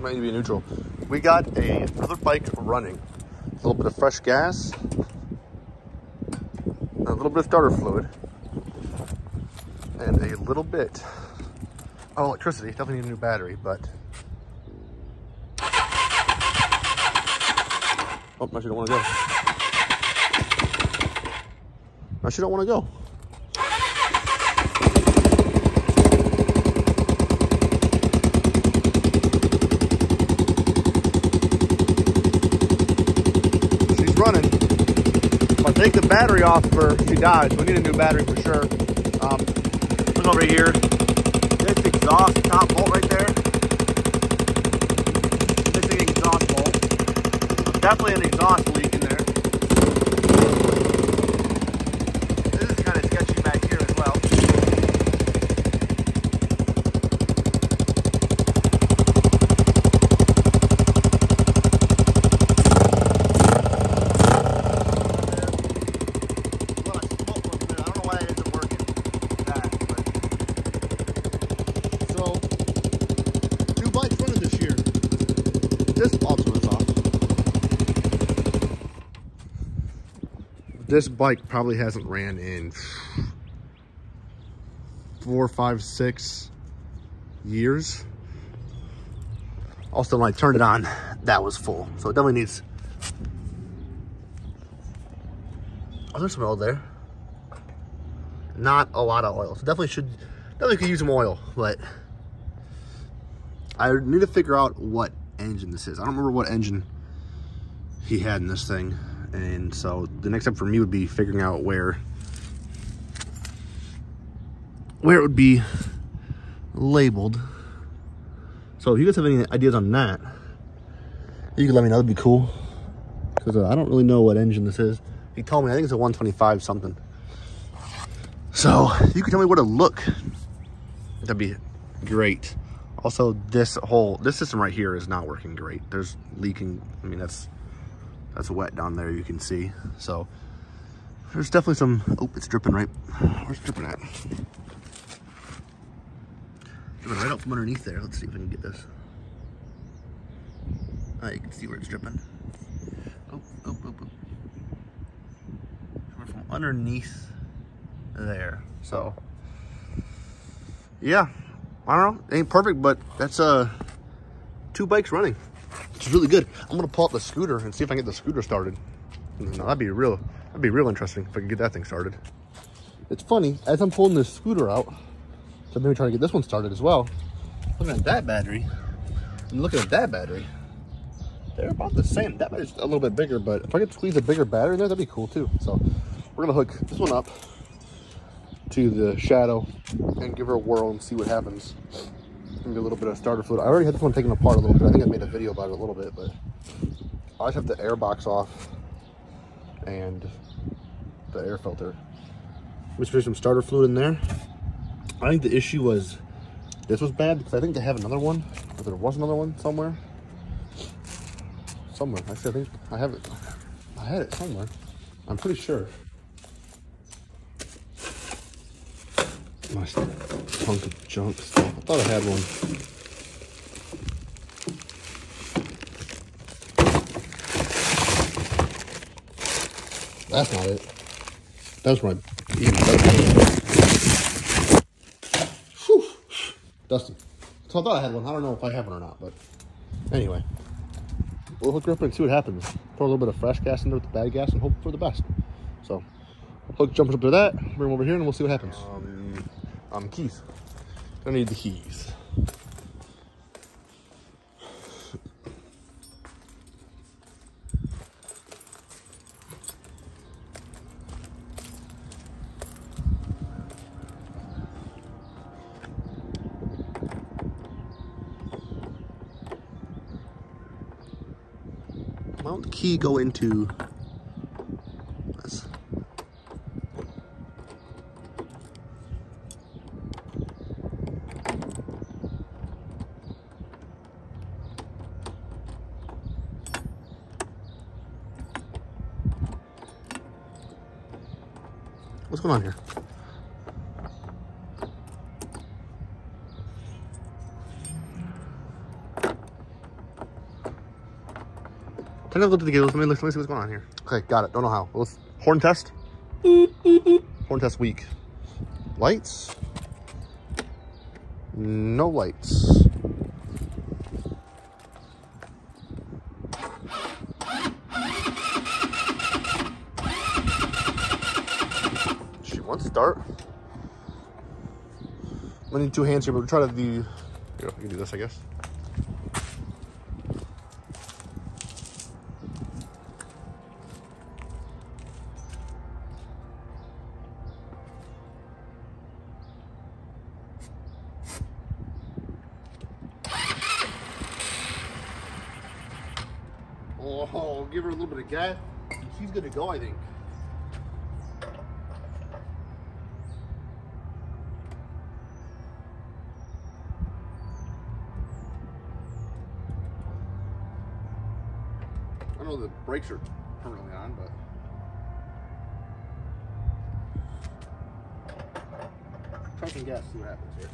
Might need to be neutral. We got another bike running. A little bit of fresh gas, a little bit of starter fluid, and a little bit of electricity. Definitely need a new battery, but. Oh, I actually don't want to go. I actually don't want to go. Running. If I take the battery off of her, she dies. We need a new battery for sure. Look over here. This exhaust top bolt right there. Missing exhaust bolt. Definitely an exhaust leak in there. This is kind of sketchy back here as well. This bike probably hasn't ran in 4, 5, 6 years. Also, when I turned it on, that was full. So it definitely needs... Oh, there's some oil there. Not a lot of oil. So definitely could use some oil, but I need to figure out what engine this is. I don't remember what engine he had in this thing. And so the next step for me would be figuring out where it would be labeled. So if you guys have any ideas on that, you can let me know. That'd be cool. Because I don't really know what engine this is. He told me, I think it's a 125 something. So you can tell me where to look. That'd be great. Also, this system right here is not working great. There's leaking. I mean, that's wet down there, you can see. So there's definitely some, oh, it's dripping right. Where's it dripping at? Dripping right out from underneath there. Let's see if I can get this. Oh, you can see where it's dripping. Oh. Coming from underneath there. So yeah, I don't know, it ain't perfect, but that's 2 bikes running. It's really good. I'm gonna pull up the scooter and see if I can get the scooter started. No, that'd be real interesting if I can get that thing started. It's funny, as I'm pulling this scooter out, so maybe trying to get this one started as well. Looking at that battery. I'm looking at that battery. They're about the same. That battery's a little bit bigger, but if I could squeeze a bigger battery in there, that'd be cool too. So we're gonna hook this one up to the Shadow and give her a whirl and see what happens. Maybe a little bit of starter fluid. I already had this one taken apart a little bit. I think I made a video about it a little bit, but I just have the air box off and the air filter. We put some starter fluid in there. I think the issue was this was bad because I think they have another one, or there was another one somewhere. Actually, I think I have it. I had it somewhere. I'm pretty sure. My punk of junk stuff. I thought I had one. That's not it. That was my... Whew. Dusty. So I thought I had one. I don't know if I have one or not, but... Anyway. We'll hook her up and see what happens. Pour a little bit of fresh gas in there with the bad gas and hope for the best. So, hook jumps up to that. Bring him over here and we'll see what happens. Keys. I need the keys. Mount the key, go into this. What's going on here? Tentacle to the gills. Let me see what's going on here. Okay, got it. Don't know how. Let's horn test. Horn test weak. Lights. No lights. She wants to start. I need two hands here, but we'll try to do. Here, we can do this, I guess. Oh, give her a little bit of gas. She's good to go, I think. I know the brakes are permanently on, but. Try some gas, see what happens here.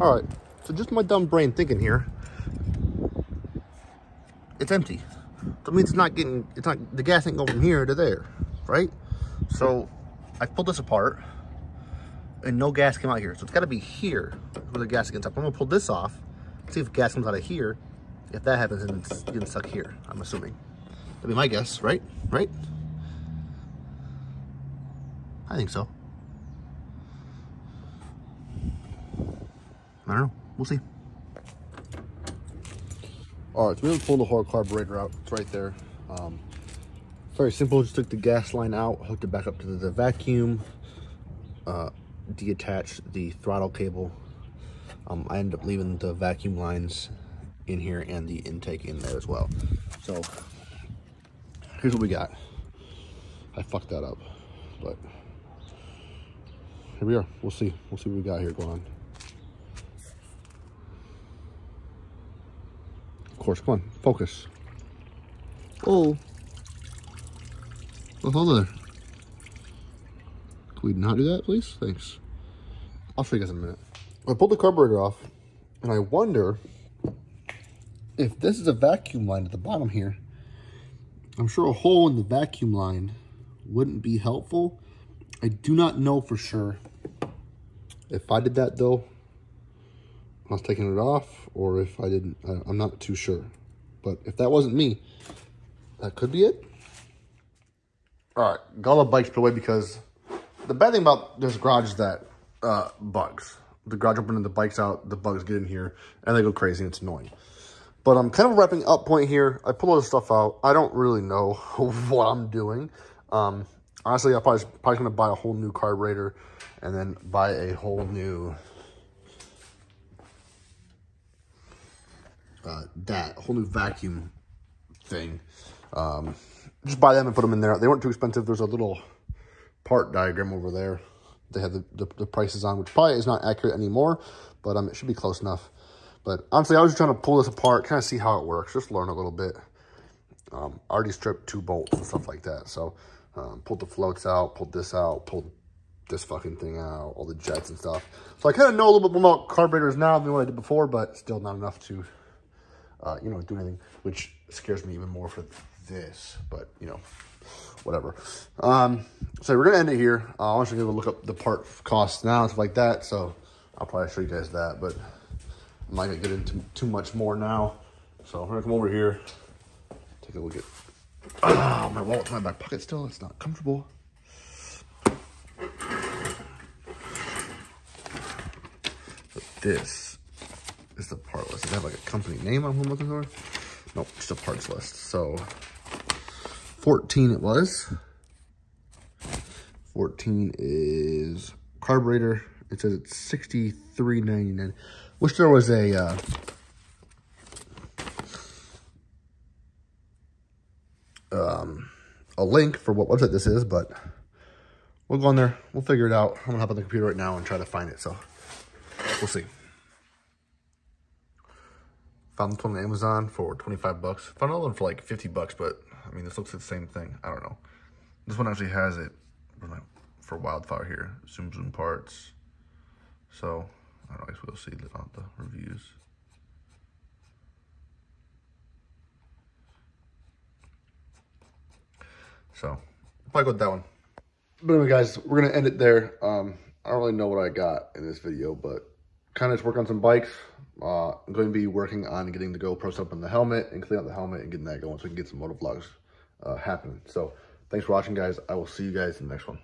All right, so just my dumb brain thinking here, it's empty. That means the gas ain't going from here to there, right? So I pulled this apart and no gas came out here. So it's gotta be here where the gas gets up. I'm gonna pull this off, see if gas comes out of here. If that happens, then it's getting stuck here, I'm assuming. That'd be my guess, right? Right? I think so. I don't know. We'll see. All right, so we haven't pulled the whole carburetor out. It's right there. Very simple. Just took the gas line out, hooked it back up to the vacuum, deattached the throttle cable. I ended up leaving the vacuum lines in here and the intake in there as well. So here's what we got. I fucked that up, but here we are. We'll see. We'll see what we got here going on. Course, come on, focus. Oh, hello there. Can we not do that, please? Thanks. I'll show you guys in a minute. I pulled the carburetor off, and I wonder if this is a vacuum line at the bottom here. I'm sure a hole in the vacuum line wouldn't be helpful. I do not know for sure. If I did that though, I was taking it off, or if I didn't, I'm not too sure. But if that wasn't me, that could be it. All right, got all the bikes put away because the bad thing about this garage is that bugs. The garage opening the bikes out, the bugs get in here, and they go crazy, and it's annoying. But I'm kind of wrapping up point here. I pull all this stuff out. I don't really know what I'm doing. Honestly, I'm probably going to buy a whole new carburetor and then buy a whole new... whole new vacuum thing. Just buy them and put them in there. They weren't too expensive. There's a little part diagram over there. They have the prices on, which probably is not accurate anymore, but it should be close enough. But honestly, I was just trying to pull this apart, kind of see how it works, just learn a little bit. I already stripped two bolts and stuff like that. So pulled the floats out, pulled this out, pulled this fucking thing out, all the jets and stuff. So I kind of know a little bit more about carburetors now than what I did before, but still not enough to, you know, do anything, which scares me even more for this, but, you know, whatever. So we're going to end it here. I'm actually going to look up the part costs now and stuff like that, so I'll probably show you guys that, but I'm not going to get into too much more now. So I'm going to come over here, take a look at, oh, my wallet's in my back pocket still. It's not comfortable. This is the part list. Does it have like a company name I'm looking for? Nope, just a parts list. So 14 it was. 14 is carburetor. It says it's $63.99. Wish there was a link for what website this is, but we'll go on there. We'll figure it out. I'm gonna hop on the computer right now and try to find it. So we'll see. Found this one on Amazon for 25 bucks. Found another one for like 50 bucks, but I mean, this looks like the same thing. I don't know. This one actually has it for Wildfire here. Zoom Zoom Parts. So, I don't know, I guess we'll see on the reviews. So, I'll probably go with that one. But anyway, guys, we're going to end it there. I don't really know what I got in this video, but kind of just work on some bikes. I'm going to be working on getting the GoPro stuff on the helmet and clean out the helmet and getting that going so we can get some motovlogs happening. So thanks for watching, guys. I will see you guys in the next one.